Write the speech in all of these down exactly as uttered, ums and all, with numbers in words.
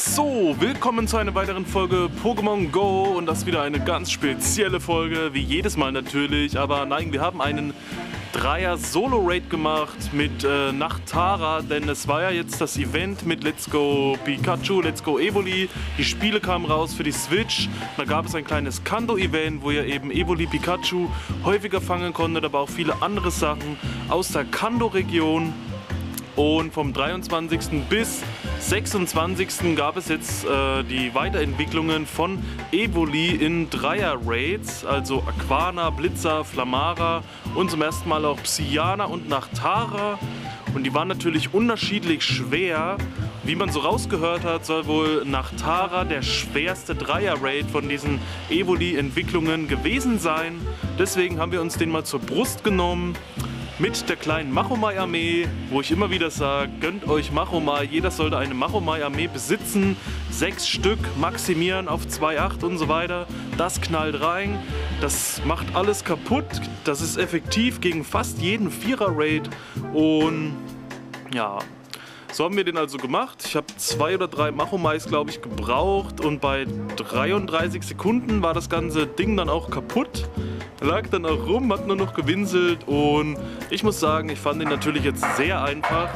So, willkommen zu einer weiteren Folge Pokémon Go und das ist wieder eine ganz spezielle Folge, wie jedes Mal natürlich, aber nein, wir haben einen Dreier-Solo-Raid gemacht mit äh, Nachtara, denn es war ja jetzt das Event mit Let's Go Pikachu, Let's Go Evoli, die Spiele kamen raus für die Switch, da gab es ein kleines Kanto-Event, wo ihr eben Evoli Pikachu häufiger fangen konntet, aber auch viele andere Sachen aus der Kanto-Region. Und vom dreiundzwanzigsten bis sechsundzwanzigsten gab es jetzt äh, die Weiterentwicklungen von Evoli in Dreier-Raids, also Aquana, Blitzer, Flamara und zum ersten Mal auch Psyana und Nachtara. Und die waren natürlich unterschiedlich schwer. Wie man so rausgehört hat, soll wohl Nachtara der schwerste Dreier-Raid von diesen Evoli-Entwicklungen gewesen sein. Deswegen haben wir uns den mal zur Brust genommen. Mit der kleinen Machomai-Armee, wo ich immer wieder sage, gönnt euch Machomai, jeder sollte eine Machomai-Armee besitzen. Sechs Stück, maximieren auf zwei Komma acht und so weiter. Das knallt rein, das macht alles kaputt, das ist effektiv gegen fast jeden Vierer-Raid. Und ja, so haben wir den also gemacht. Ich habe zwei oder drei Machomais, glaube ich, gebraucht und bei dreiunddreißig Sekunden war das ganze Ding dann auch kaputt. Lag dann auch rum, hat nur noch gewinselt und ich muss sagen, ich fand ihn natürlich jetzt sehr einfach.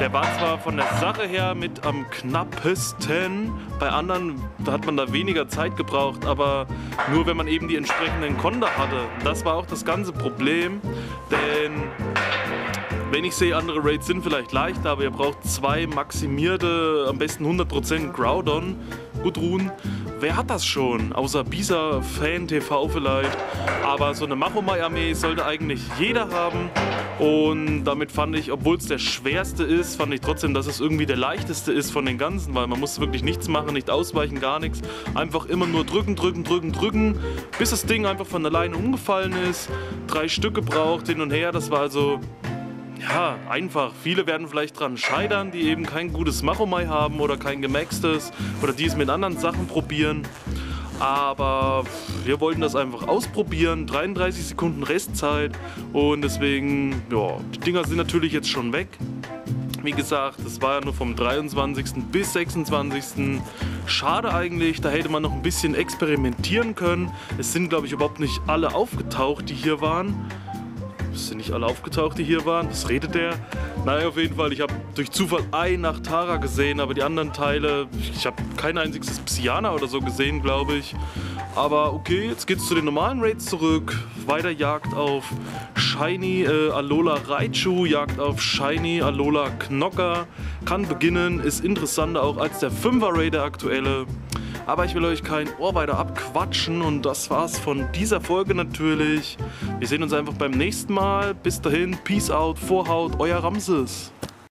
Der war zwar von der Sache her mit am knappesten, bei anderen hat man da weniger Zeit gebraucht, aber nur wenn man eben die entsprechenden Konter hatte. Das war auch das ganze Problem, denn wenn ich sehe, andere Raids sind vielleicht leichter, aber ihr braucht zwei maximierte, am besten hundert Prozent Groudon, Gudrun. Wer hat das schon? Außer Bisa, Fan T V vielleicht. Aber so eine Machomai-Armee sollte eigentlich jeder haben. Und damit fand ich, obwohl es der schwerste ist, fand ich trotzdem, dass es irgendwie der leichteste ist von den ganzen. Weil man muss wirklich nichts machen, nicht ausweichen, gar nichts. Einfach immer nur drücken, drücken, drücken, drücken. Bis das Ding einfach von alleine umgefallen ist. Drei Stück gebraucht, hin und her. Das war also... ja, einfach. Viele werden vielleicht dran scheitern, die eben kein gutes Machomai haben oder kein gemaxtes oder die es mit anderen Sachen probieren. Aber wir wollten das einfach ausprobieren. dreiunddreißig Sekunden Restzeit und deswegen, ja, die Dinger sind natürlich jetzt schon weg. Wie gesagt, das war ja nur vom dreiundzwanzigsten bis sechsundzwanzigsten Schade eigentlich, da hätte man noch ein bisschen experimentieren können. Es sind, glaube ich, überhaupt nicht alle aufgetaucht, die hier waren. Es sind nicht alle aufgetaucht, die hier waren. Was redet der? Naja, auf jeden Fall. Ich habe durch Zufall ein Nachtara gesehen, aber die anderen Teile... ich habe kein einziges Psyana oder so gesehen, glaube ich. Aber okay, jetzt geht's zu den normalen Raids zurück. Weiter Jagd auf Shiny äh, Alola Raichu, Jagd auf Shiny Alola Knocker. Kann beginnen, ist interessanter auch als der Fünfer-Raid, der aktuelle. Aber ich will euch kein Ohr weiter abquatschen und das war's von dieser Folge natürlich. Wir sehen uns einfach beim nächsten Mal. Bis dahin, Peace out, Vorhaut, euer Ramses.